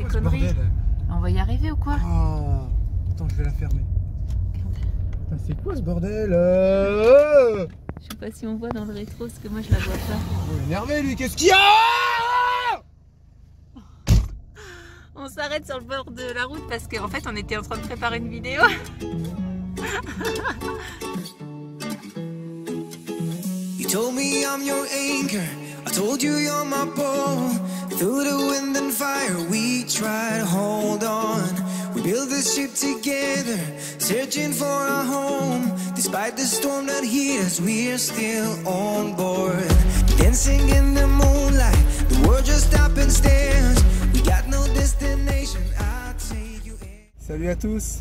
tes conneries. On va y arriver ou quoi? Oh, attends, je vais la fermer. C'est quoi ce bordel? Je sais pas si on voit dans le rétro, parce que moi je la vois pas. Il est énervé lui, qu'est-ce qu'il y a? On s'arrête sur le bord de la route parce qu'en fait on était en train de préparer une vidéo. You told me I'm your anchor, I told you you're my pole. Through the wind and fire we try to hold on. We build this ship together, searching for a home. Despite the storm that hit us, we're still on board. Dancing in the moonlight, the world just up and stares. We got no destination, I'll take you in. Salut à tous.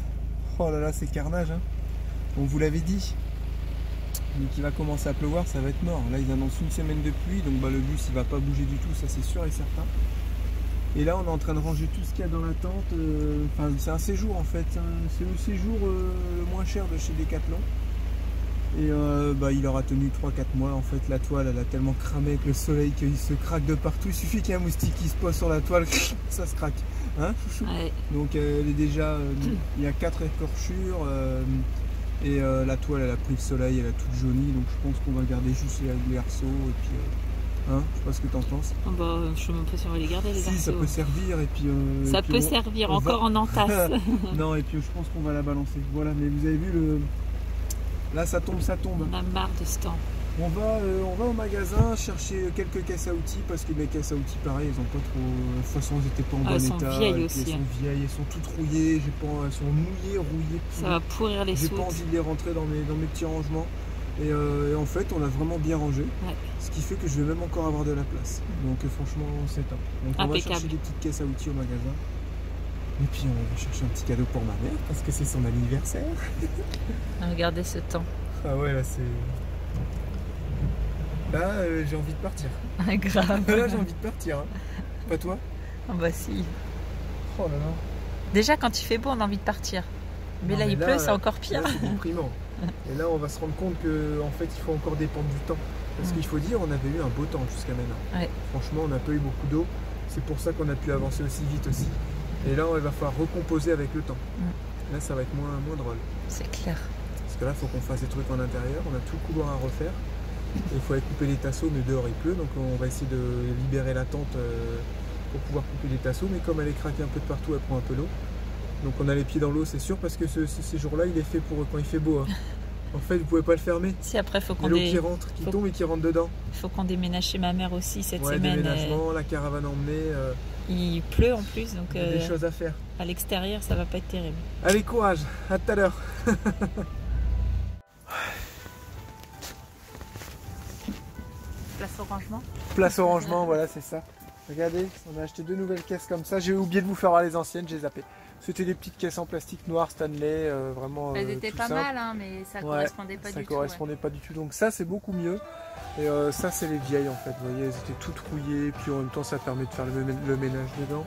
Oh là là, c'est carnage, hein. On vous l'avait dit. Donc il va commencer à pleuvoir, ça va être mort. Là, ils annoncent une semaine de pluie, donc bah, le bus il va pas bouger du tout, ça c'est sûr et certain. Et là, on est en train de ranger tout ce qu'il y a dans la tente. Enfin, c'est un séjour en fait. C'est le séjour le moins cher de chez Decathlon. Et bah, il aura tenu 3-4 mois. En fait, la toile, elle a tellement cramé avec le soleil qu'il se craque de partout. Il suffit qu'il y ait un moustique qui se pose sur la toile, ça se craque. Hein, chouchou ? Ouais. Donc, elle est déjà. Il y a 4 écorchures. Et la toile, elle a pris le soleil, elle a toute jaunie. Donc, je pense qu'on va garder juste les arceaux. Et puis. Hein, je sais pas ce que t'en penses. Oh bah, je suis même pas sûre de les garder, les arceaux. Si, ça peut servir et puis. Ça et puis peut servir, encore en entasse. Non, et puis je pense qu'on va la balancer. Voilà, mais vous avez vu le. Là, ça tombe, ça tombe. On a marre de ce temps. On va au magasin chercher quelques caisses à outils parce que les caisses à outils, pareil, elles ont pas trop. De toute façon, elles n'étaient pas en bon état. Elles sont vieilles aussi. Elles sont vieilles, elles sont toutes rouillées. Elles sont mouillées, rouillées. Ça va pourrir les soutes. J'ai pas envie de les rentrer dans mes petits rangements. Et en fait, on a vraiment bien rangé, ouais. Ce qui fait que je vais même encore avoir de la place. Donc franchement, c'est top. Donc on va chercher des petites caisses à outils au magasin. Et puis on va chercher un petit cadeau pour ma mère, parce que c'est son anniversaire. Regardez ce temps. Ah ouais, là c'est... Là, j'ai envie de partir. Ah, grave. Là, j'ai envie de partir. Hein. Pas toi? Ah bah si. Oh là là. Déjà, quand il fait beau, on a envie de partir. Mais non, là, mais il pleut, c'est encore pire. C'est déprimant. Et là, on va se rendre compte qu'en fait, il faut encore dépendre du temps. Parce qu'il faut dire, on avait eu un beau temps jusqu'à maintenant. Ouais. Franchement, on n'a pas eu beaucoup d'eau. C'est pour ça qu'on a pu avancer aussi vite aussi. Et là, il va falloir recomposer avec le temps. Ouais. Là, ça va être moins drôle. C'est clair. Parce que là, il faut qu'on fasse des trucs en intérieur. On a tout le couloir à refaire. Il faut aller couper les tasseaux, mais dehors, il pleut. Donc, on va essayer de libérer la tente pour pouvoir couper les tasseaux. Mais comme elle est craquée un peu de partout, elle prend un peu d'eau. Donc on a les pieds dans l'eau, c'est sûr, parce que ce séjour-là, il est fait pour quand il fait beau. Hein. En fait, vous pouvez pas le fermer. Si, après, faut qu'on l'eau qui rentre, qui tombe et qui rentre dedans. Il faut qu'on déménage chez ma mère aussi cette semaine. Déménagement, la caravane emmenée. Il pleut en plus, donc. Il y a des choses à faire. À l'extérieur, ça va pas être terrible. Allez, courage. À tout à l'heure. Place au rangement. Place au rangement, voilà, c'est ça. Regardez, on a acheté 2 nouvelles caisses comme ça. J'ai oublié de vous faire voir les anciennes, j'ai zappé. C'était des petites caisses en plastique noir Stanley, vraiment. Elles étaient pas mal, hein, mais ça correspondait pas du tout. Ça correspondait pas du tout, donc ça c'est beaucoup mieux. Et ça c'est les vieilles en fait, vous voyez, elles étaient toutes rouillées, puis en même temps ça permet de faire le ménage dedans.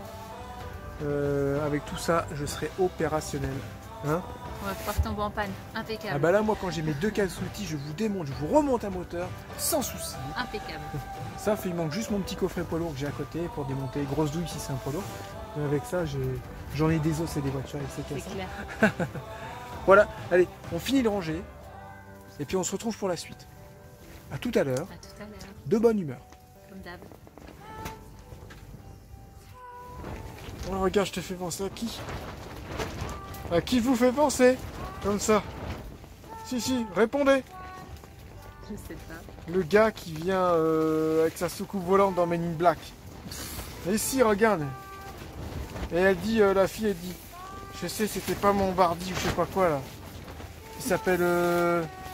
Avec tout ça, je serai opérationnel. Hein, on va pouvoir tomber en panne, impeccable. Ah bah là, moi quand j'ai mes 2 caisses outils, je vous démonte, je vous remonte un moteur, sans souci. Impeccable. Ça, il manque juste mon petit coffret poids lourd que j'ai à côté pour démonter les grosses douilles si c'est un poids lourd. Mais avec ça, j'en ai des os, c'est des voitures avec ces caisses. C'est clair. Voilà, allez, on finit de ranger et puis on se retrouve pour la suite. A tout à l'heure, de bonne humeur. Comme d'hab. Oh, regarde, je te fais penser à qui? À qui vous fait penser? Comme ça. Si, répondez. Je sais pas. Le gars qui vient avec sa soucoupe volante dans Men in Black. Et si, regarde. Et elle dit, la fille, elle dit, je sais, c'était pas mon Bardi ou je sais pas quoi là. Il s'appelle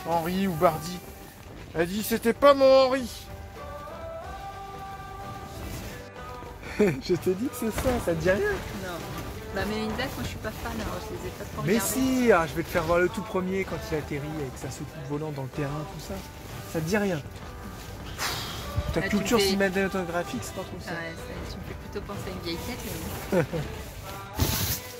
Henri ou Bardi. Elle dit, c'était pas mon Henri. Je t'ai dit que c'est ça, ça te dit rien? Non. Bah, mais une blague, moi je suis pas fan, alors je les ai pas trop regardés. Mais si, ah, je vais te faire voir le tout premier quand il atterrit avec sa soucoupe volante dans le terrain, tout ça. Ça te dit rien? Ta culture cinématographique, c'est pas trop ça. Ouais, tu me fais plutôt penser à une vieille tête.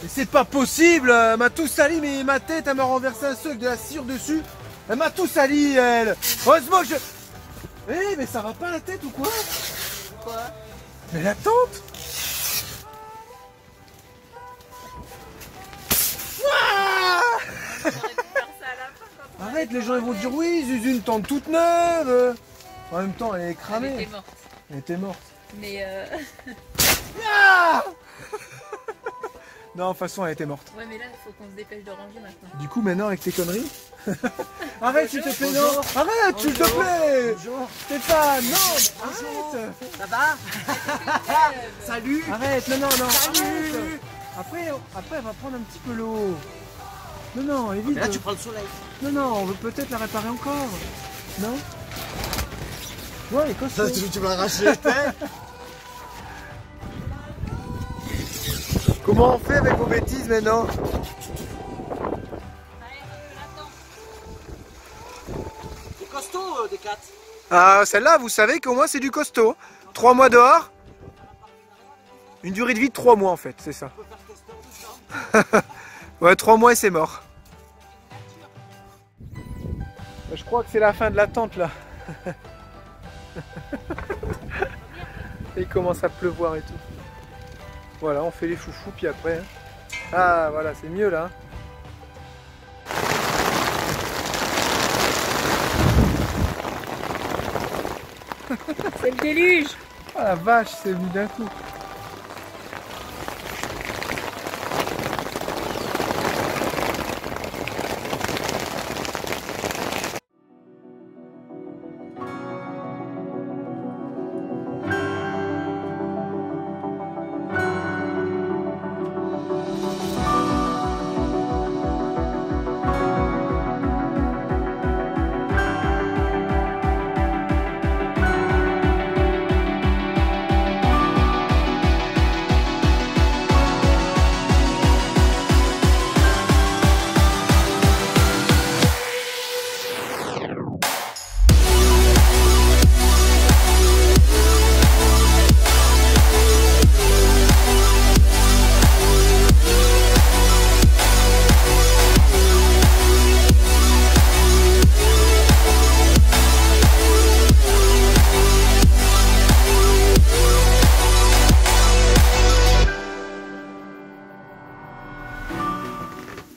Mais c'est pas possible, elle m'a tout sali, mais ma tête, elle m'a renversé un seul de la cire dessus. Elle m'a tout sali, elle. Heureusement que je... Eh, mais ça va pas la tête ou quoi? Quoi? Mais la tente. arrête, les gens ils vont dire oui, Zuzune tente toute neuve. En même temps, elle est cramée. Elle était morte. Elle était morte. Mais ah non, de toute façon, elle était morte. Ouais, mais là, il faut qu'on se dépêche de ranger maintenant. Du coup, maintenant, avec tes conneries. Arrête, s'il te plaît, non. Arrête, s'il te plaît. Bonjour. Stéphane, non. Arrête. Ça va. Salut. Arrête, non, non, non. Salut. Après, elle va prendre un petit peu l'eau. Non, non, évite. Mais là, tu prends le soleil. Non, non, on veut peut-être la réparer encore. Non. Ouais, elle est costaud. Tu vas arracher. Comment on fait avec vos bêtises maintenant? Allez, attends. C'est costaud, Decat. Ah, celle-là, vous savez qu'au moins c'est du costaud. 3 mois dehors. Une durée de vie de 3 mois en fait, c'est ça. Ouais, 3 mois et c'est mort. Je crois que c'est la fin de la tente là. Il commence à pleuvoir et tout. Voilà, on fait les foufous, puis après... Hein. Ah, voilà, c'est mieux, là. C'est le déluge. Ah, la vache, c'est venu d'un coup.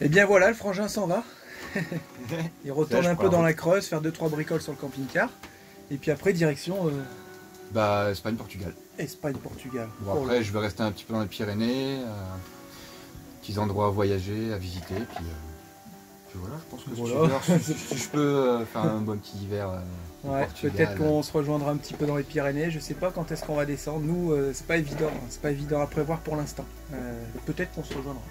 Eh bien voilà, le frangin s'en va. Il retourne un peu dans la creuse, faire 2-3 bricoles sur le camping-car. Et puis après, direction... Bah, Espagne-Portugal. Espagne-Portugal. Bon, après, je vais rester un petit peu dans les Pyrénées. Petits endroits à voyager, à visiter. Puis voilà, je pense que voilà. Si je peux faire un bon petit hiver ouais, peut-être qu'on se rejoindra un petit peu dans les Pyrénées. Je sais pas quand est-ce qu'on va descendre. Nous, c'est pas évident. Hein. C'est pas évident à prévoir pour l'instant. Peut-être qu'on se rejoindra.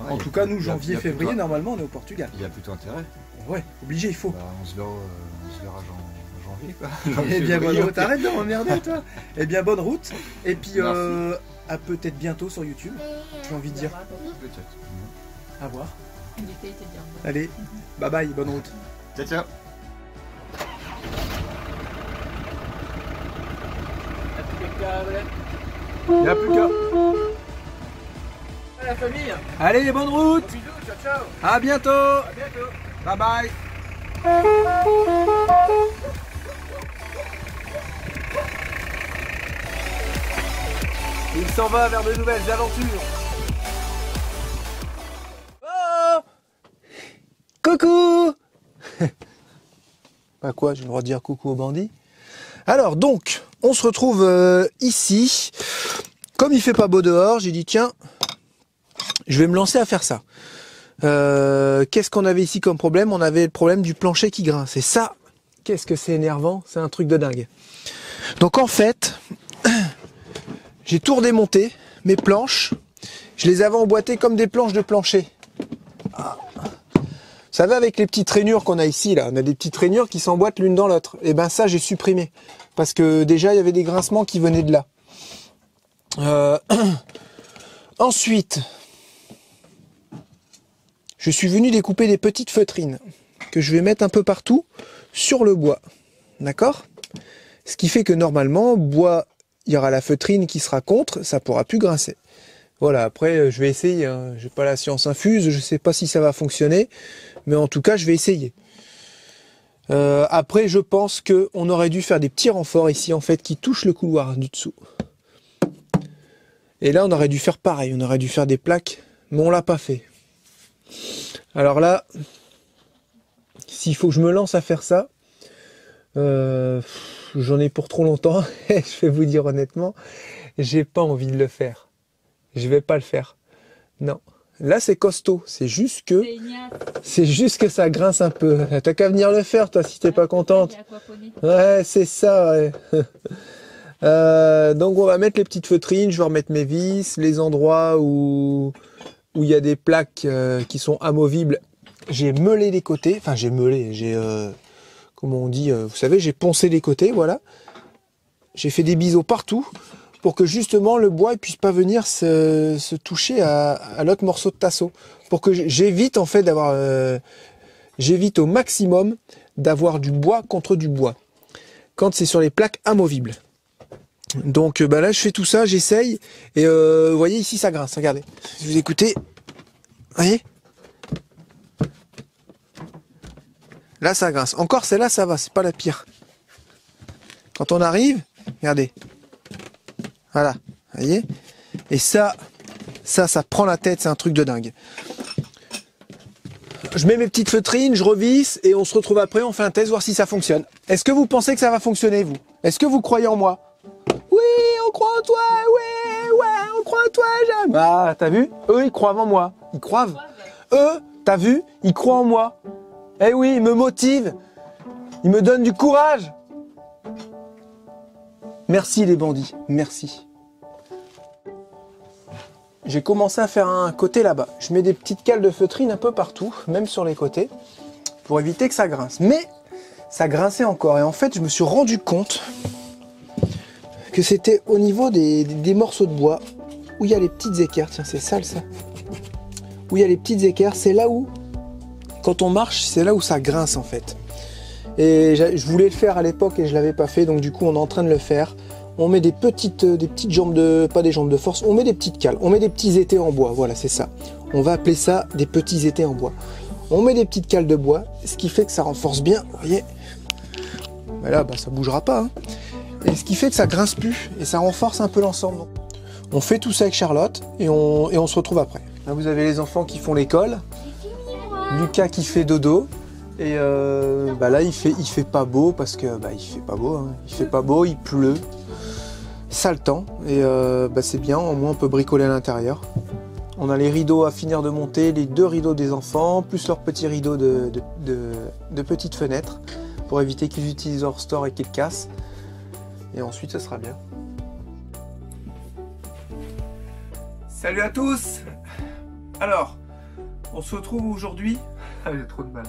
Ouais, en tout cas, nous, janvier-février, normalement, on est au Portugal. Il y a plutôt intérêt. Ouais, obligé, il faut. Bah, on se verra janvier, quoi. Eh bien, bonne route. Arrête de m'emmerder, toi. Eh bien, bonne route. Et puis, à peut-être bientôt sur YouTube, j'ai envie de dire. Peut-être. À voir. Allez, bye bye, bonne route. Ciao, ciao. Il n'y a plus qu'à... La famille. Allez, bonne route. Bisous, ciao, ciao. À bientôt. À bientôt. Bye bye. Il s'en va vers de nouvelles aventures. Oh, coucou. Bah quoi, j'ai le droit de dire coucou aux bandits. Alors donc, on se retrouve ici. Comme il fait pas beau dehors, j'ai dit tiens, je vais me lancer à faire ça. Qu'est-ce qu'on avait ici comme problème? On avait le problème du plancher qui grince. C'est ça. Qu'est-ce que c'est énervant? C'est un truc de dingue. Donc en fait, j'ai tout redémonté. Mes planches, je les avais emboîtées comme des planches de plancher. Ah. Vous savez, avec les petites rainures qu'on a ici, là, on a des petites rainures qui s'emboîtent l'une dans l'autre. Et ben ça, j'ai supprimé. Parce que déjà, il y avait des grincements qui venaient de là. Ensuite... je suis venu découper des petites feutrines que je vais mettre un peu partout sur le bois. D'accord? Ce qui fait que normalement, bois, il y aura la feutrine qui sera contre, ça ne pourra plus grincer. Voilà, après je vais essayer, hein. Je n'ai pas la science infuse, je ne sais pas si ça va fonctionner, mais en tout cas je vais essayer. Après je pense qu'on aurait dû faire des petits renforts ici en fait qui touchent le couloir du dessous. Et là on aurait dû faire pareil, on aurait dû faire des plaques, mais on ne l'a pas fait. Alors là, S'il faut que je me lance à faire ça, j'en ai pour trop longtemps. Je vais vous dire honnêtement, j'ai pas envie de le faire. Je vais pas le faire. Non. Là, c'est costaud. C'est juste que ça grince un peu. T'as qu'à venir le faire, toi, si t'es pas contente. Ouais, c'est ça. Ouais. Donc, on va mettre les petites feutrines. Je vais remettre mes vis, les endroits où il y a des plaques qui sont amovibles. J'ai meulé les côtés. Enfin, j'ai meulé. J'ai comment on dit, vous savez, j'ai poncé les côtés. Voilà. J'ai fait des biseaux partout, pour que justement le bois ne puisse pas venir se toucher à l'autre morceau de tasseau. Pour que j'évite en fait d'avoir... j'évite au maximum d'avoir du bois contre du bois, quand c'est sur les plaques amovibles. Donc bah là je fais tout ça, j'essaye, et vous voyez ici ça grince, regardez. Si vous écoutez, vous voyez ? Là ça grince. Encore celle-là ça va, c'est pas la pire. Quand on arrive, regardez. Voilà, vous voyez? Et ça prend la tête, c'est un truc de dingue. Je mets mes petites feutrines, je revisse et on se retrouve après, on fait un test, voir si ça fonctionne. Est-ce que vous pensez que ça va fonctionner, vous? Est-ce que vous croyez en moi? Oui, on croit en toi, oui, ouais, on croit en toi, j'aime. Ah, t'as vu? Eux, ils croient en moi. Ils croient. Eux, t'as vu? Ils croient en moi. Eh oui, ils me motivent. Ils me donnent du courage. Merci les bandits, merci. J'ai commencé à faire un côté là-bas. Je mets des petites cales de feutrine un peu partout, même sur les côtés, pour éviter que ça grince. Mais ça grinçait encore. Et en fait, je me suis rendu compte que c'était au niveau des morceaux de bois où il y a les petites équerres. Tiens, c'est sale ça. Où il y a les petites équerres, c'est là où, quand on marche, c'est là où ça grince en fait. Et je voulais le faire à l'époque et je ne l'avais pas fait, donc du coup on est en train de le faire. On met des petites jambes de... pas des jambes de force, on met des petites cales, on met des petits étais en bois, voilà c'est ça. On va appeler ça des petits étais en bois. On met des petites cales de bois, ce qui fait que ça renforce bien, vous voyez. Mais là, bah, ça ne bougera pas. Hein. Et ce qui fait que ça grince plus et ça renforce un peu l'ensemble. On fait tout ça avec Charlotte et on se retrouve après. Là vous avez les enfants qui font l'école, Lucas qui fait dodo. Et bah là il fait pas beau parce que bah, il fait pas beau, hein. Il fait pas beau, il pleut, sale temps, et bah, c'est bien, au moins on peut bricoler à l'intérieur. On a les rideaux à finir de monter, les deux rideaux des enfants, plus leurs petits rideaux de petites fenêtres pour éviter qu'ils utilisent leur store et qu'ils cassent. Et ensuite ça sera bien. Salut à tous! Alors, on se retrouve aujourd'hui. Ah j'ai trop de mal.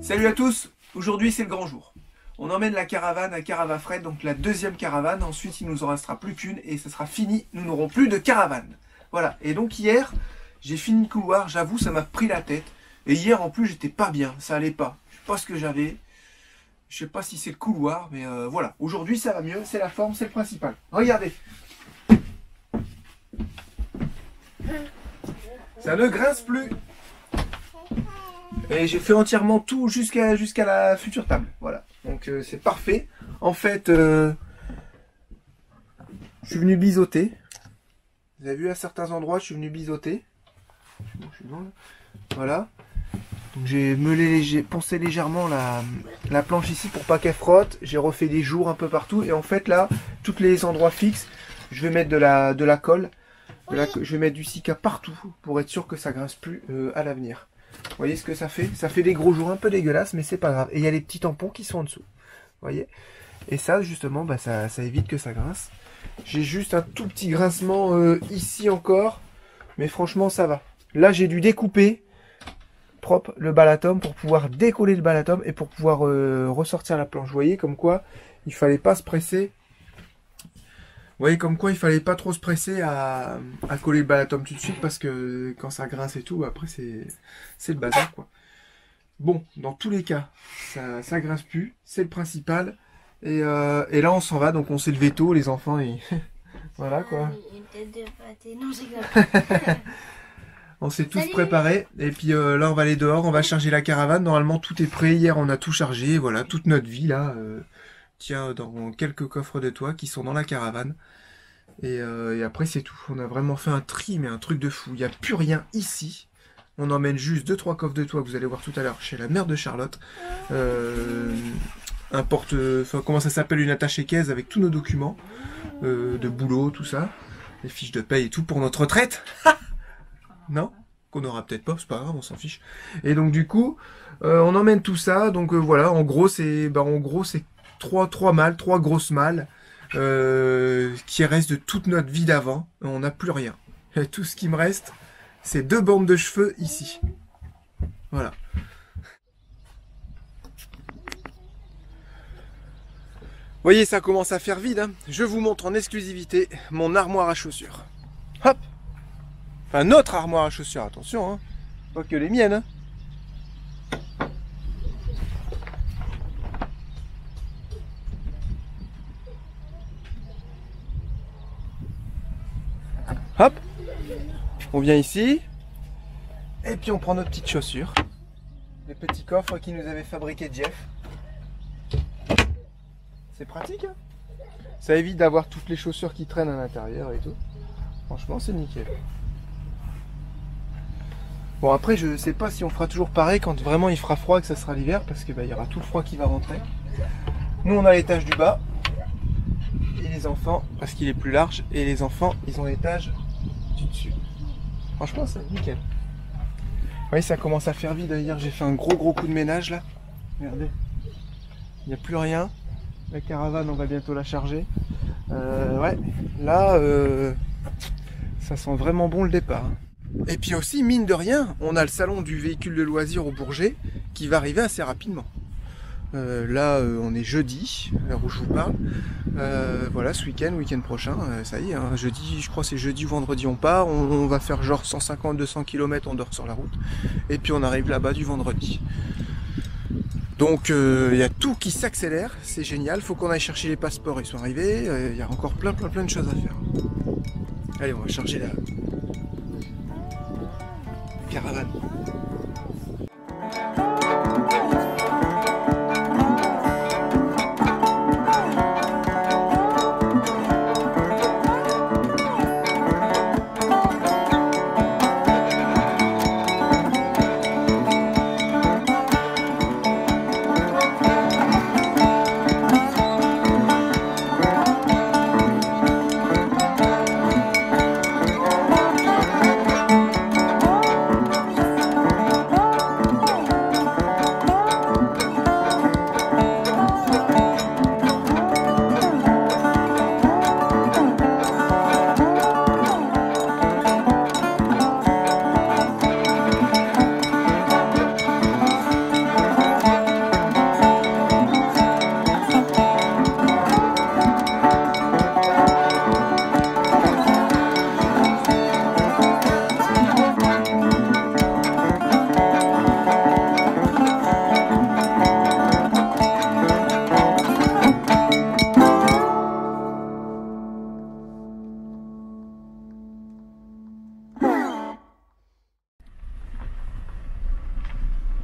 Salut à tous, aujourd'hui c'est le grand jour. On emmène la caravane à CaravaFred, donc la deuxième caravane. Ensuite il nous en restera plus qu'une et ça sera fini, nous n'aurons plus de caravane. Voilà, et donc hier j'ai fini le couloir, j'avoue ça m'a pris la tête. Et hier en plus j'étais pas bien, ça allait pas. Je sais pas ce que j'avais, je sais pas si c'est le couloir, mais voilà. Aujourd'hui ça va mieux, c'est la forme, c'est le principal. Regardez, ça ne grince plus. Et j'ai fait entièrement tout jusqu'à la future table. Voilà, donc c'est parfait. En fait, je suis venu biseauter. Vous avez vu à certains endroits, je suis venu biseauter. Voilà. Donc j'ai meulé, j'ai poncé légèrement la planche ici pour pas qu'elle frotte. J'ai refait des jours un peu partout. Et en fait là, tous les endroits fixes, je vais mettre de la colle. Là, je vais mettre du Sika partout pour être sûr que ça grince plus à l'avenir. Vous voyez ce que ça fait? Ça fait des gros jours un peu dégueulasses, mais c'est pas grave. Et il y a les petits tampons qui sont en dessous. Vous voyez? Et ça, justement, bah, ça évite que ça grince. J'ai juste un tout petit grincement ici encore, mais franchement, ça va. Là, j'ai dû découper propre le balatome pour pouvoir décoller le balatome et pour pouvoir ressortir la planche. Vous voyez comme quoi il fallait pas se presser. Vous voyez comme quoi il fallait pas trop se presser à coller le balatome tout de suite parce que quand ça grince et tout, après c'est le bazar quoi. Bon, dans tous les cas, ça grince plus, c'est le principal. Et là on s'en va, donc on s'est levé tôt, les enfants et voilà quoi. On s'est tous préparés et puis là on va aller dehors, on va charger la caravane. Normalement tout est prêt, hier on a tout chargé, voilà, toute notre vie là. Dans quelques coffres de toit qui sont dans la caravane. Et après c'est tout. On a vraiment fait un tri, mais un truc de fou. Il n'y a plus rien ici. On emmène juste 2-3 coffres de toit que vous allez voir tout à l'heure chez la mère de Charlotte. Un porte... Enfin, comment ça s'appelle? Une attaché-caisse avec tous nos documents. De boulot, tout ça. Les fiches de paye et tout pour notre retraite. Non? Qu'on n'aura peut-être pas, c'est pas grave, on s'en fiche. Et donc du coup, on emmène tout ça. Donc voilà, en gros c'est... Bah, en gros c'est 3 grosses malles. Qui reste de toute notre vie d'avant. On n'a plus rien. Et tout ce qui me reste, c'est 2 bandes de cheveux ici. Voilà. Vous voyez, ça commence à faire vide, hein. Je vous montre en exclusivité mon armoire à chaussures. Hop. Enfin, notre armoire à chaussures, attention, hein. Pas que les miennes, hein. Hop, on vient ici, et puis on prend nos petites chaussures, les petits coffres qui nous avait fabriqué Jeff. C'est pratique, hein, ça évite d'avoir toutes les chaussures qui traînent à l'intérieur et tout. Franchement, c'est nickel. Bon, après, je sais pas si on fera toujours pareil quand vraiment il fera froid et que ça sera l'hiver, parce que bah, il y aura tout le froid qui va rentrer. Nous, on a l'étage du bas, et les enfants, parce qu'il est plus large, et les enfants, ils ont l'étage du dessus. Franchement, c'est nickel. Vous voyez, ça commence à faire vide. D'ailleurs, j'ai fait un gros coup de ménage là. Regardez, il n'y a plus rien. La caravane, on va bientôt la charger. Ouais, là, ça sent vraiment bon le départ. Et puis aussi, mine de rien, on a le salon du véhicule de loisirs au Bourget qui va arriver assez rapidement. Là, on est jeudi, à l'heure où je vous parle. Voilà, ce week-end, week-end prochain, ça y est, hein, jeudi, je crois c'est jeudi ou vendredi, on part. On va faire genre 150-200 km, on dort sur la route. Et puis on arrive là-bas du vendredi. Donc il y a tout qui s'accélère, c'est génial. Faut qu'on aille chercher les passeports, ils sont arrivés. Il y a encore plein de choses à faire. Allez, on va charger la caravane.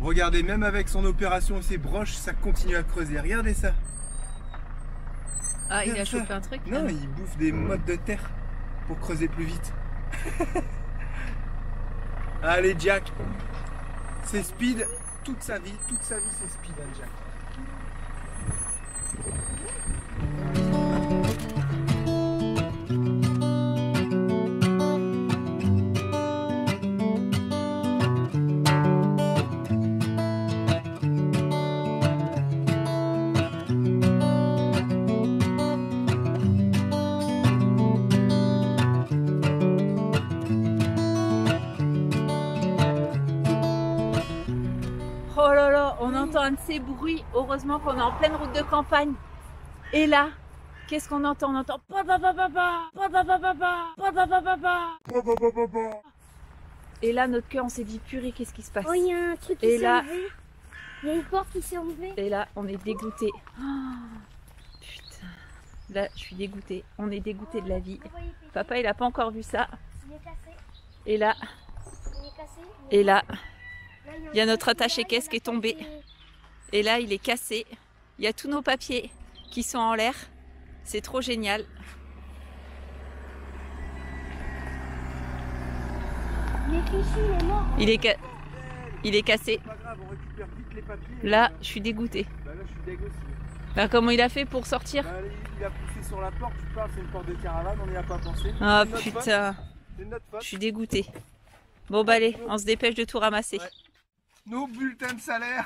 Regardez, même avec son opération et ses broches, ça continue à creuser. Regardez ça. Ah, regarde, il a chopé un truc. Non, il bouffe des mottes de terre pour creuser plus vite. Allez, Jack. C'est speed toute sa vie c'est speed, hein, Jack. Un de ces bruits, heureusement qu'on est en pleine route de campagne. Et là, qu'est-ce qu'on entend? On entend et là notre cœur, on s'est dit purée, qu'est-ce qui se passe? Oh, il y a un truc qui s'est enlevé. Il y a une porte qui s'est enlevée. Et là, on est dégoûté. Oh, putain. Là, je suis dégoûtée. On est dégoûté de la vie. Papa, il a pas encore vu ça. Et là, il y a notre attaché-caisse qui est tombée. Et là, il est cassé. Il y a tous nos papiers qui sont en l'air. C'est trop génial. Il est cassé. Là, je suis dégoûtée. Bah, comment il a fait pour sortir? Il a poussé sur la porte, tu parles, c'est une porte de caravane, on n'y a pas pensé. Ah putain, je suis dégoûtée. Bon bah allez, on se dépêche de tout ramasser. Ouais. Nos bulletins de salaire,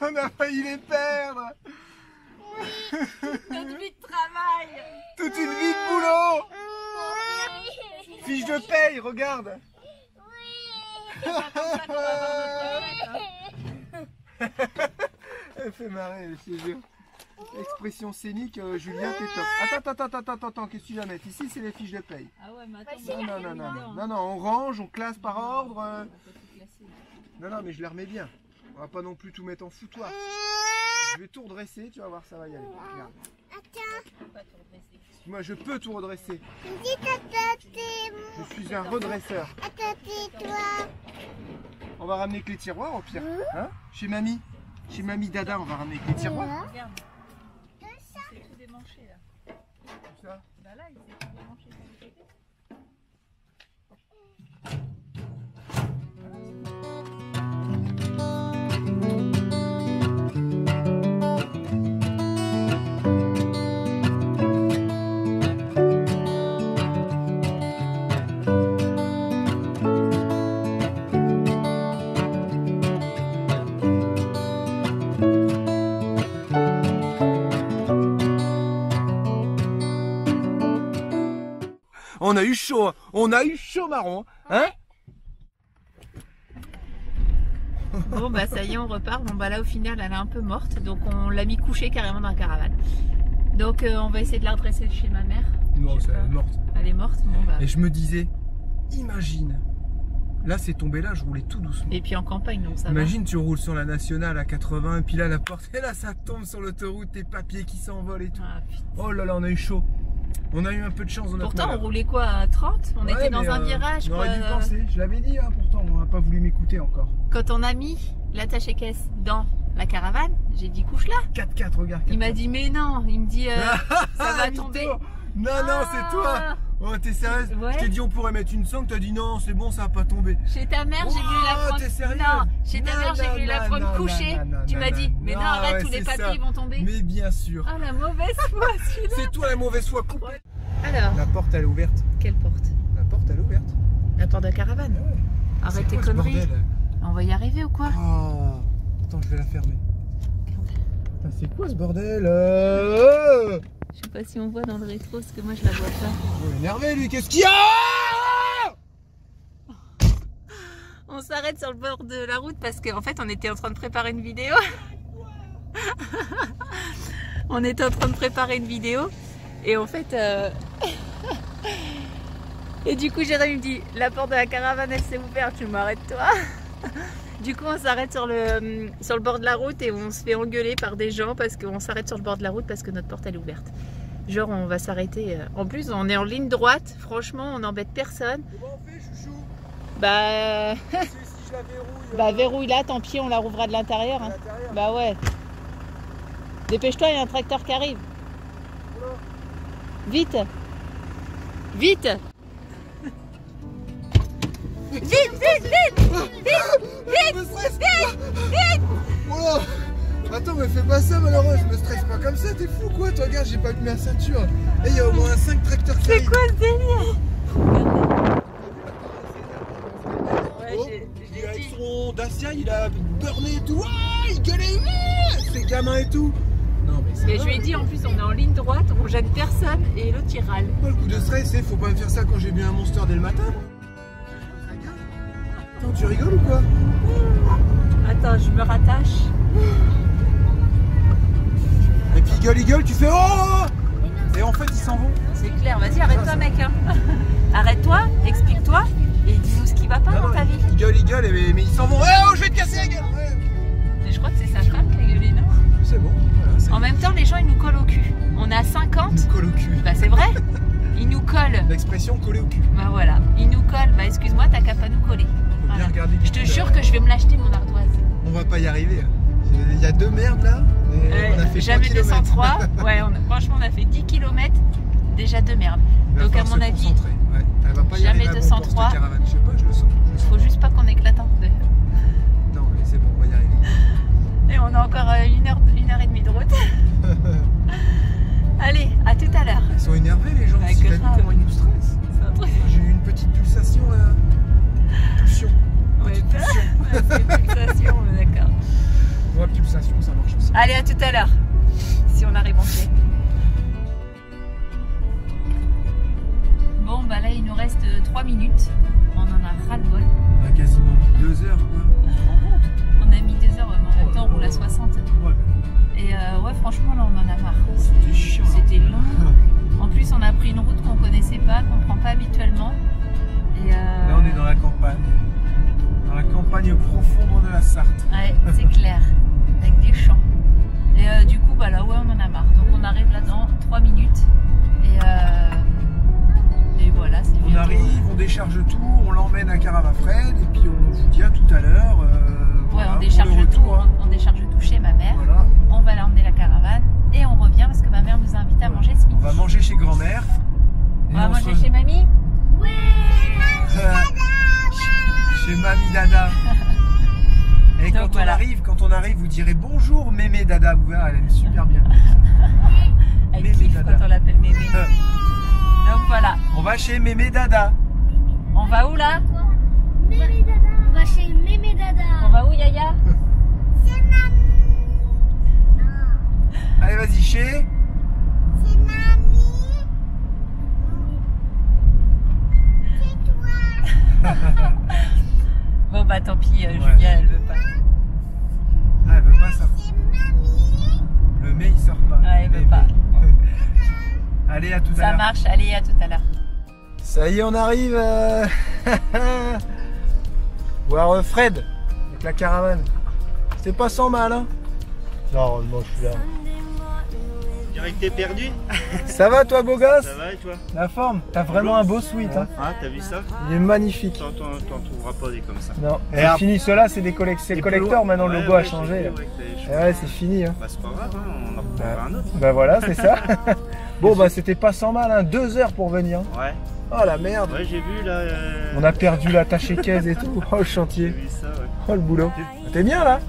on a failli les perdre. Oui, toute vie de travail. Toute une vie de boulot. Oui. Fiche de paye, regarde. Oui. Elle fait marrer, je te jure. Expression scénique, Julien, t'es top. Attends, qu'est-ce que tu vas mettre? Ici, c'est les fiches de paye. Ah ouais, mais attends, non, on range, on classe par ordre. Non, mais je les remets bien. On va pas non plus tout mettre en foutoir. Je vais tout redresser, tu vas voir, ça va y aller. Regarde. Attends. Moi, je peux tout redresser. Je suis un redresseur. Attends, on va ramener que les tiroirs, au pire. Hein? Chez mamie Dada, on va ramener que les tiroirs. Ça. Bah là, il s'est tout démanché sur le côté. On a eu chaud, hein. On a eu chaud marron, hein? Bon bah ça y est, on repart. Bon bah là au final elle est un peu morte, donc on l'a mis couchée carrément dans la caravane. Donc on va essayer de la redresser chez ma mère. Non, elle est morte. Elle est morte, bon bah. Et je me disais, imagine, là c'est tombé là, je roulais tout doucement. Et puis en campagne, donc ça imagine, va. Imagine tu roules sur la nationale à 80, et puis là la porte, et là ça tombe sur l'autoroute, tes papiers qui s'envolent et tout. Ah, oh là là, on a eu chaud. On a eu un peu de chance. Pourtant, on roulait quoi à 30? On était dans un virage. On aurait dû penser, je l'avais dit, hein, pourtant, on n'a pas voulu m'écouter encore. Quand on a mis l'attaché-caisse dans la caravane, j'ai dit couche-la. 4x4, regarde. 4x4. Il m'a dit, mais non, il me dit, ça va tomber. Non, non, c'est toi. Oh, t'es sérieuse? Ouais. Je t'ai dit, on pourrait mettre une sangle, t'as dit, non, c'est bon, ça va pas tomber. Chez ta mère, j'ai voulu la prendre. T'es sérieuse? Non, chez ta mère, j'ai voulu la prendre couchée. Tu m'as dit, mais non, arrête, tous les papiers vont tomber. Mais bien sûr. Ah, la mauvaise foi, celui-là. C'est toi la mauvaise foi complète. Alors. La porte, elle est ouverte. Quelle porte? La porte, elle est ouverte. La porte de la caravane. Ouais. Arrête tes conneries. On va y arriver ou quoi? Oh. Attends, je vais la fermer. C'est quoi ce bordel? Je sais pas si on voit dans le rétro, parce que moi je la vois pas. Il est énervé lui, qu'est-ce qu'il y a? On s'arrête sur le bord de la route parce qu'en fait on était en train de préparer une vidéo. On était en train de préparer une vidéo et en fait... Et du coup Jérémie me dit, la porte de la caravane elle s'est ouverte, tu m'arrêtes toi. Du coup on s'arrête sur le bord de la route et on se fait engueuler par des gens parce qu'on s'arrête sur le bord de la route parce que notre porte elle est ouverte. Genre on va s'arrêter, en plus on est en ligne droite, franchement on n'embête personne. Comment on fait chouchou? Bah... si je la verrouille, bah verrouille là, tant pis on la rouvrera de l'intérieur. Hein. Bah ouais. Dépêche-toi, il y a un tracteur qui arrive. Voilà. Vite. Vite. Vite. Voilà. Attends, mais fais pas ça malheureux, je me stresse pas comme ça, t'es fou quoi, toi gars, j'ai pas mis ma ceinture. Et il y a au moins un 5 tracteurs qui arrivent. C'est quoi le délire? Oh, ouais, son Dacia, il a burné et tout, ah, il gueulait, ses gamins et tout. Non, mais je lui ai dit, en plus on est en ligne droite, on jette personne et l'autre il râle. Pas le coup de stress, faut pas me faire ça quand j'ai bu un Monster dès le matin. Attends, tu rigoles ou quoi? Attends, je me rattache. Et puis il gueule, tu fais oh! Et en fait, ils s'en vont. C'est clair, vas-y, arrête-toi, mec. Hein. Arrête-toi, explique-toi et dis-nous ce qui va pas dans ta vie. Il gueule, mais ils s'en vont. Oh, je vais te casser la gueule! Et je crois que c'est sa femme qui a gueulé, non? C'est bon. Voilà, en même temps, les gens, ils nous collent au cul. On a 50. Ils nous collent au cul. Bah, c'est vrai. Ils nous collent. L'expression coller au cul. Bah, voilà. Ils nous collent. Bah, excuse-moi, t'as qu'à pas nous coller. Voilà. Je te jure que je vais me l'acheter, mon ardoise. On va pas y arriver. Il y a deux merdes là. On a fait jamais 203. Ouais, franchement, on a fait 10 km. Déjà deux merdes. Donc, à mon avis, ouais, elle va pas jamais y arriver. Jamais 203. Bon, je sais pas, je le sens. Il faut juste pas qu'on éclate un peu. Non, mais c'est bon, on va y arriver. Et on a encore une heure et demie de route. Allez, à tout à l'heure. Ils sont énervés les gens, ils nous stressent. J'ai eu une petite pulsation. Pulsion. Ouais, pulsation, d'accord. Ouais, pulsation, ça marche aussi. Allez, à tout à l'heure. Si on arrive en fait. Bon, bah là, il nous reste 3 minutes. On en a ras-le-bol. On a quasiment 2 heures. On a mis 2 heures, mais en même temps, on roule à 60. Ouais. Et ouais, franchement, là, on en a marre. C'était chiant. C'était long. En plus, on a pris une route qu'on connaissait pas, qu'on prend pas habituellement. Et là, on est dans la campagne. Dans la campagne profonde de la Sarthe. Ouais, c'est clair. Avec des champs. Et du coup, bah là, ouais, on en a marre. Donc, on arrive là dans 3 minutes. Et voilà, c'est bien. On arrive, on décharge tout, on l'emmène à CaravaFred et puis on vous dit à tout à l'heure. Voilà, ouais, on décharge tout, hein. On décharge tout chez ma mère. Voilà. On va l'emmener la caravane et on revient parce que ma mère nous invite à manger ce midi. On va manger chez grand-mère. On va manger chez mamie. Oui. Chez mamie Dada. Et donc, quand on arrive, vous direz bonjour mémé Dada. Vous verrez, elle aime super bien. Elle kiffe quand on l'appelle mémé. Donc voilà. On va chez Mémé Dada. On va où là? Mémé Dada. On va chez Mémé Dada. On va où Yaya? C'est mamie. Allez vas-y chez. C'est mamie. C'est toi. Bon bah tant pis, ouais. Julien elle veut pas. Ah elle veut pas ça. C'est mamie. Le mais il sort pas. Ouais, elle veut pas. Allez, à tout à l'heure. Ça marche, allez, à tout à l'heure. Ça y est, on arrive voir Fred avec la caravane. C'était pas sans mal, hein? Non, heureusement, je suis là. Tu dirais que t'es perdu? Ça va, toi, beau gosse? Ça va, et toi? La forme? T'as vraiment un beau sweat, hein? Ah, t'as vu ça? Il est magnifique. T'en trouveras pas des comme ça. Non, c'est fini, ceux-là, c'est des collecteurs, maintenant le logo a changé. Ouais, c'est fini, hein? Bah, c'est pas grave, on en retrouvera un autre. Bah, voilà, c'est ça. Bon bah c'était pas sans mal, hein. 2 heures pour venir. Ouais. Oh la merde. Ouais j'ai vu là. On a perdu la tâche et caisse et tout. Oh le chantier. Vu ça, ouais. Oh le boulot. T'es bien là?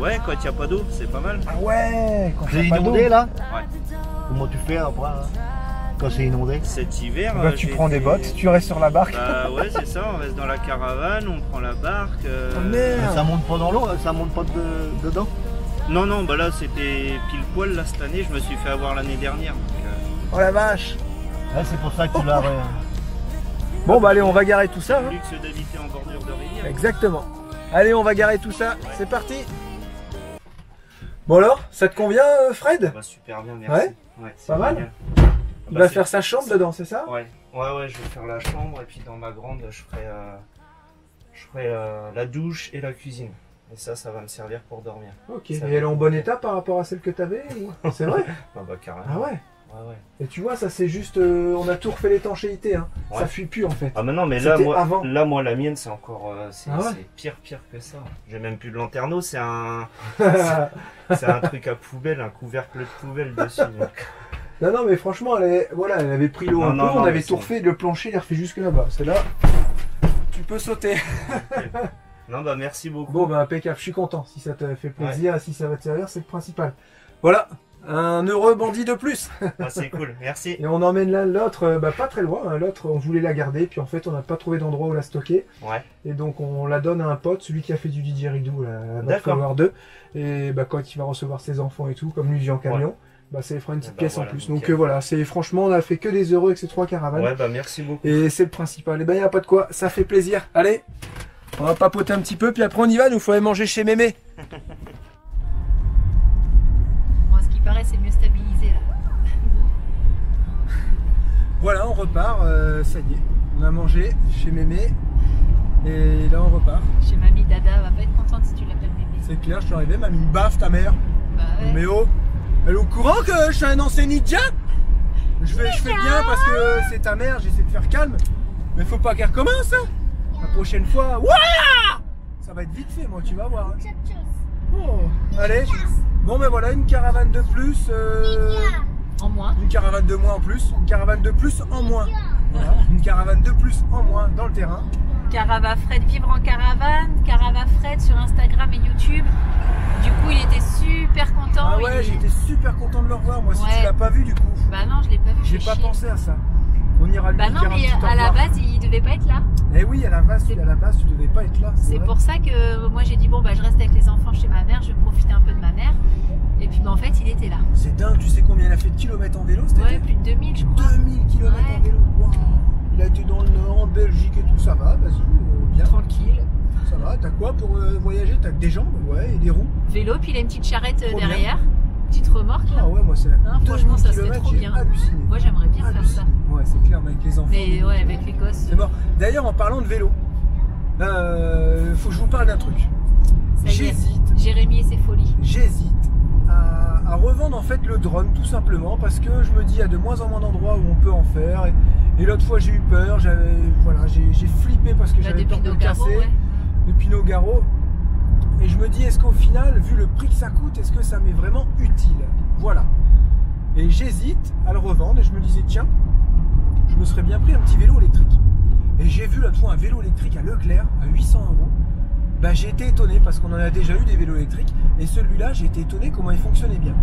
Ouais quand il n'y a pas d'eau c'est pas mal. Ah ouais quand il n'y a pas d'eau. Inondé là? Ouais. Comment tu fais après hein, quand c'est inondé? Cet hiver. Bah, tu prends des bottes, tu restes sur la barque. Bah ouais c'est ça, on reste dans la caravane, on prend la barque. Oh, merde. Ça monte pas dans l'eau, ça monte pas dedans? Non non bah là c'était pile poil là cette année, je me suis fait avoir l'année dernière. Oh la vache! Là c'est pour ça que tu l'as. Bon bah allez on va garer tout ça. Luxe d'habiter en bordure de rivière. Exactement. Allez on va garer tout ça. Ouais. C'est parti. Bon alors, ça te convient Fred? Bah super bien merci. Ouais, ouais pas mal. Il va faire sa chambre dedans, c'est ça? Ouais. Ouais je vais faire la chambre et puis dans ma grande je ferai la douche et la cuisine. Et ça va me servir pour dormir. Ok. Et elle est en bon état par rapport à celle que t'avais? C'est vrai? Bah carrément. Ah ouais. Ouais. Et tu vois, ça c'est juste. On a tout refait l'étanchéité, hein. Ouais. Ça fuit plus en fait. Ah, mais non, mais là, moi, la mienne, c'est encore. C'est pire que ça. J'ai même plus de lanterneau, c'est un. C'est un truc à poubelle, un couvercle de poubelle dessus. Donc. Non, mais franchement, elle avait pris l'eau un peu, on avait tout refait, le plancher, il a refait jusque là-bas. Celle-là, tu peux sauter. Okay. Non, bah merci beaucoup. Bon, bah impeccable, je suis content. Si ça te fait plaisir, si ça va te servir, c'est le principal. Voilà. Un heureux bandit de plus. Ah, c'est cool, merci. Et on emmène là l'autre, bah, pas très loin, hein. L'autre on voulait la garder, puis en fait on n'a pas trouvé d'endroit où la stocker. Ouais. Et donc on la donne à un pote, celui qui a fait du didgeridoo, notre Power 2. Et bah, quand il va recevoir ses enfants et tout, comme lui vit en camion, bah, ça lui fera une petite pièce en plus. Donc voilà, franchement on a fait que des heureux avec ces 3 caravanes. Ouais, bah merci beaucoup. Et c'est le principal, et bah il n'y a pas de quoi, ça fait plaisir. Allez, on va papoter un petit peu, puis après on y va, nous faut aller manger chez Mémé. C'est mieux stabilisé là. Voilà, on repart, ça y est, on a mangé chez Mémé et là on repart. Chez Mamie Dada, va pas être contente si tu l'appelles Mémé. C'est clair, je suis arrivé, Mamie me baffe ta mère. Bah ouais. Mais oh, elle est au courant que je suis un ancien ninja? Je fais bien parce que c'est ta mère, j'essaie de faire calme. Mais faut pas qu'elle recommence hein. La prochaine fois, ouah, ça va être vite fait moi, tu vas voir. Hein. Oh, allez. Bon ben voilà, une caravane de plus en moins. Une caravane de moins en plus. Une caravane de plus en moins. Voilà. Une caravane de plus en moins dans le terrain. CaravaFred, vivre en caravane, CaravaFred sur Instagram et YouTube. Du coup, il était super content. Ah ouais, j'étais super content de le revoir. Moi, si tu l'as pas vu, du coup. Bah non, je l'ai pas vu. J'ai pas pensé à ça. On ira lui dire un petit au revoir. Bah non, mais à la base, il devait pas être là. Eh oui, à la base, tu devais pas être là. C'est pour ça que moi, j'ai dit bon, bah je reste avec les enfants chez ma mère, je vais profiter un peu de ma mère. Et puis, bah, en fait, il était là. C'est dingue. Tu sais combien il a fait de kilomètres en vélo? Ouais, plus de 2000, je crois. 2000 kilomètres en vélo. Wow. Il a été dans le Nord, en Belgique et tout. Ça va, vas-y, bien tranquille. Ça va, t'as quoi pour voyager? T'as des jambes, ouais, et des roues. Vélo, puis il a une petite charrette derrière, petite remorque là. Ah ouais, moi c'est franchement ça se fait trop bien. Halluciné. Moi j'aimerais bien faire ça. Ouais, c'est clair, mais avec les enfants. Mais ouais, avec les gosses. C'est mort. D'ailleurs, en parlant de vélo, faut que je vous parle d'un truc. J'hésite. Jérémie et ses folies. J'hésite à revendre en fait le drone, tout simplement, parce que je me dis il y a de moins en moins d'endroits où on peut en faire. Et l'autre fois j'ai eu peur, j'ai flippé parce que j'avais peur de le casser. Depuis nos garros, et je me dis est-ce qu'au final, vu le prix que ça coûte, est-ce que ça m'est vraiment utile? Voilà, et j'hésite à le revendre. Et je me disais tiens, je me serais bien pris un petit vélo électrique, et j'ai vu l'autre fois un vélo électrique à Leclerc à 800 €. Bah j'ai été étonné parce qu'on en a déjà eu des vélos électriques, et celui-là j'ai été étonné comment il fonctionnait bien.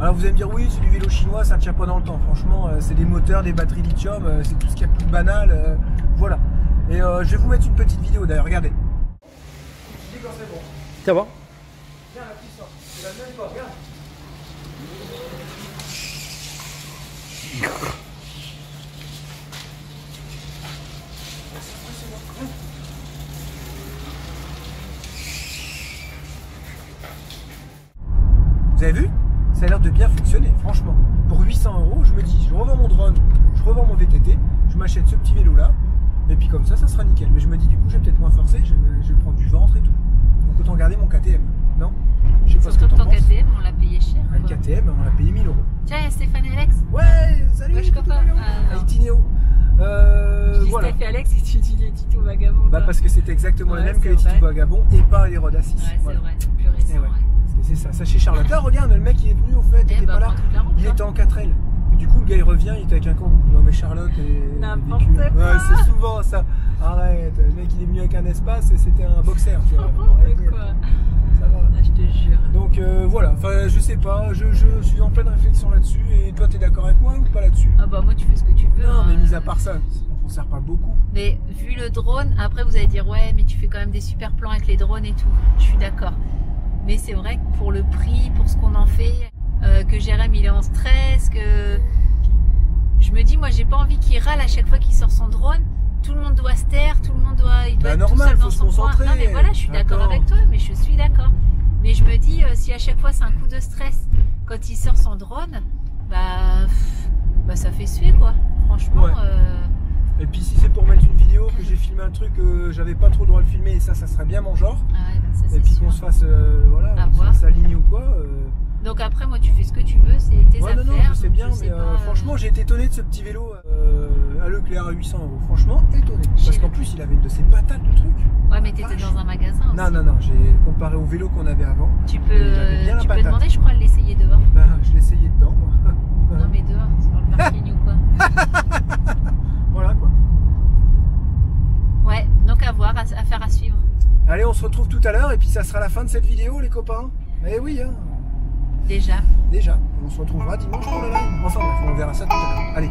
Alors vous allez me dire oui, c'est du vélo chinois, ça ne tient pas dans le temps. Franchement, c'est des moteurs, des batteries lithium, c'est tout ce qu'il y a de plus banal, voilà. Et je vais vous mettre une petite vidéo d'ailleurs, regardez. Bon. Ça va? Tiens, la puissance, c'est la même fois, regarde. Vous avez vu? Ça a l'air de bien fonctionner, franchement. Pour 800 €, je me dis, je revends mon drone, je revends mon VTT, je m'achète ce petit vélo là, et puis comme ça, ça sera nickel. Mais je me dis, du coup, je vais peut-être moins forcer, je vais prendre du ventre et tout. Donc autant garder mon KTM, non? Je sais pas ce que t'en penses. KTM, on l'a payé cher. Un KTM, on l'a payé 1000 €. Tiens, Stéphane et Alex. Ouais, salut. Wesh, copain. Itinéo. Je dis voilà. Stéphane et Alex, et tu dis les Tito Vagabonds. Bah, parce que c'était exactement le même que les Tito Vagabonds et pas les Rodas 6. Ouais, c'est vrai, c'est plus récent. C'est ça, ça chez Charlotte. Là, regarde, le mec il est venu au fait, il était pas là. Il était en 4L. Du coup, le gars il revient, il était avec un camp. Non, mais Charlotte est. N'importe quoi. Ouais, c'est souvent ça. Arrête, le mec il est venu avec un espace et c'était un boxer, tu vois. N'importe quoi. Ça va. Là, je te jure. Donc voilà, enfin, je sais pas, je suis en pleine réflexion là-dessus. Et toi, t'es d'accord avec moi ou pas là-dessus? Ah bah, moi, tu fais ce que tu veux. Non, mais mis à part ça, on s'en sert pas beaucoup. Mais vu le drone, après vous allez dire, ouais, mais tu fais quand même des super plans avec les drones et tout. Je suis d'accord. Mais c'est vrai que pour le prix, pour ce qu'on en fait. Que Jérémie il est en stress, que je me dis moi j'ai pas envie qu'il râle à chaque fois qu'il sort son drone. Tout le monde doit se taire, tout le monde doit, il doit être normal, tout seul dans son coin. Non mais voilà, je suis d'accord avec toi, mais je suis d'accord. Mais je me dis si à chaque fois c'est un coup de stress quand il sort son drone, bah ça fait suer quoi. Franchement. Ouais. Et puis si c'est pour mettre une vidéo que j'ai filmé un truc j'avais pas trop le droit de le filmer, et ça serait bien mon genre. Ah ouais, bah ça, et puis qu'on se fasse voilà, s'aligne ou quoi. Donc après, moi, tu fais ce que tu veux, c'est tes affaires. Non, je sais bien, mais franchement, j'ai été étonné de ce petit vélo à Leclerc à 800 €. Franchement, étonné. Parce qu'en plus, il avait une de ces patates de trucs. Ouais, mais t'étais dans un magasin aussi. Non, j'ai comparé au vélo qu'on avait avant. Tu peux demander, je crois, de l'essayer dehors. Bah, je l'essayais dedans, moi. Non, mais dehors, sur le parking ou quoi. Voilà, quoi. Ouais, donc à voir, affaire à suivre. Allez, on se retrouve tout à l'heure, et puis ça sera la fin de cette vidéo, les copains. Eh oui, hein. Déjà, on se retrouvera dimanche pour le live. Ensemble, on verra ça tout à l'heure. Allez.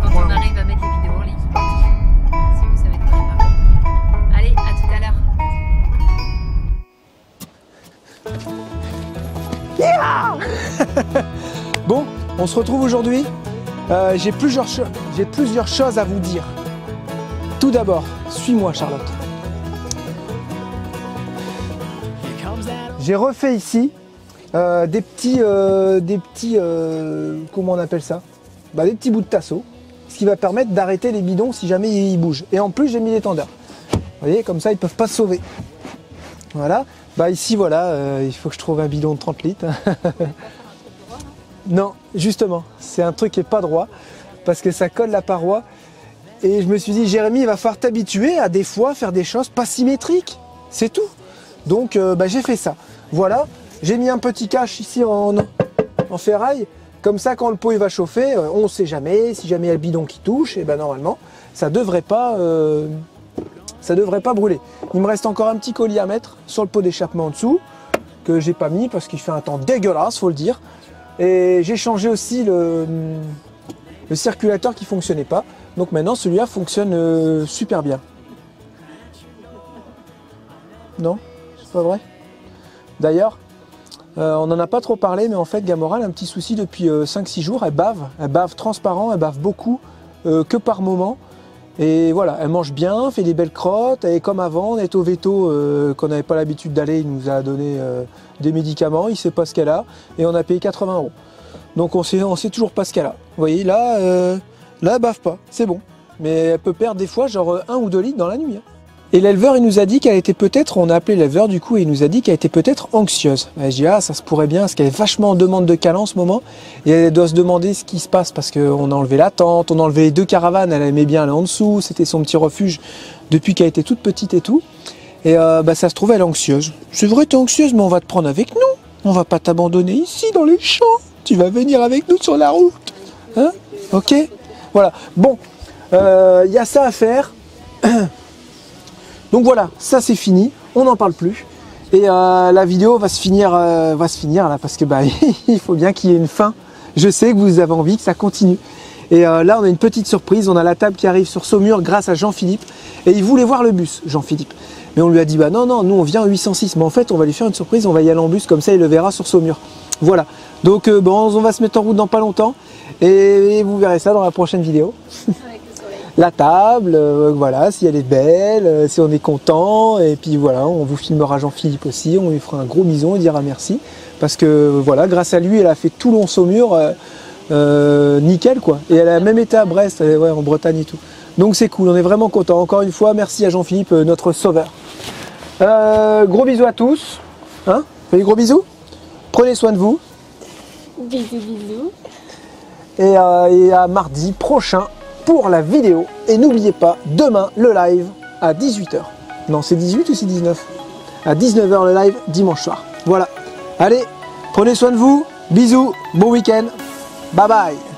Quand on arrive à mettre les vidéos en ligne, c'est parti. Si vous savez de quoi je parle. Allez, à tout à l'heure. Yeah. Bon, on se retrouve aujourd'hui. J'ai plusieurs choses à vous dire. Tout d'abord, suis-moi Charlotte. J'ai refait ici. Des petits comment on appelle ça, des petits bouts de tasseau, ce qui va permettre d'arrêter les bidons si jamais ils bougent. Et en plus j'ai mis des tendeurs, vous voyez, comme ça ils peuvent pas se sauver. Voilà, ici voilà, il faut que je trouve un bidon de 30 litres. Non, justement, c'est un truc qui est pas droit parce que ça colle la paroi, et je me suis dit Jérémie, il va falloir t'habituer à des fois faire des choses pas symétriques, c'est tout. Donc j'ai fait ça, voilà. J'ai mis un petit cache ici en ferraille, comme ça quand le pot il va chauffer, on ne sait jamais, si jamais il y a le bidon qui touche, et normalement ça devrait pas ça devrait pas brûler. Il me reste encore un petit colis à mettre sur le pot d'échappement en dessous, que j'ai pas mis parce qu'il fait un temps dégueulasse, faut le dire. Et j'ai changé aussi le circulateur qui fonctionnait pas. Donc maintenant celui-là fonctionne super bien. Non, c'est pas vrai. D'ailleurs, on n'en a pas trop parlé, mais en fait Gamora a un petit souci depuis 5-6 jours, elle bave transparent, elle bave beaucoup, que par moment. Et voilà, elle mange bien, fait des belles crottes, et comme avant, on est au veto qu'on n'avait pas l'habitude d'aller, il nous a donné des médicaments, il ne sait pas ce qu'elle a, et on a payé 80 €. Donc on sait toujours pas ce qu'elle a. Vous voyez, là, là elle bave pas, c'est bon. Mais elle peut perdre des fois genre 1 ou 2 litres dans la nuit. Hein. Et l'éleveur, il nous a dit qu'elle était peut-être, on a appelé l'éleveur du coup, et il nous a dit qu'elle était peut-être anxieuse. Et je dis, ah, ça se pourrait bien, parce qu'elle est vachement en demande de câlin en ce moment, et elle doit se demander ce qui se passe, parce qu'on a enlevé la tente, on a enlevé les 2 caravanes, elle aimait bien là en dessous, c'était son petit refuge depuis qu'elle était toute petite et tout. Et bah, ça se trouve, elle est anxieuse. C'est vrai, t'es anxieuse, mais on va te prendre avec nous. On va pas t'abandonner ici, dans les champs. Tu vas venir avec nous sur la route. Hein? Ok? Voilà. Bon, il y a ça à faire. Donc voilà, ça c'est fini, on n'en parle plus. Et la vidéo va se finir là, parce que bah, il faut bien qu'il y ait une fin. Je sais que vous avez envie que ça continue. Et là on a une petite surprise, on a la table qui arrive sur Saumur grâce à Jean-Philippe. Et il voulait voir le bus, Jean-Philippe. Mais on lui a dit, bah non, non, nous on vient en 806. Mais en fait on va lui faire une surprise, on va y aller en bus, comme ça il le verra sur Saumur. Voilà, donc bon, on va se mettre en route dans pas longtemps. Et vous verrez ça dans la prochaine vidéo. La table, voilà, si elle est belle, si on est content, et puis voilà, on vous filmera Jean-Philippe aussi, on lui fera un gros bison et dira merci, parce que voilà, grâce à lui, elle a fait Toulon-Saumur, nickel quoi, et elle a même été à Brest, ouais, en Bretagne et tout, donc c'est cool, on est vraiment content. Encore une fois, merci à Jean-Philippe, notre sauveur. Gros bisous à tous, hein, fais des gros bisous, prenez soin de vous, bisous bisous, et à mardi prochain, pour la vidéo, et n'oubliez pas demain le live à 18 h. Non, c'est 18 ou c'est 19? À 19 h le live dimanche soir. Voilà, allez, prenez soin de vous, bisous, bon week-end, bye bye.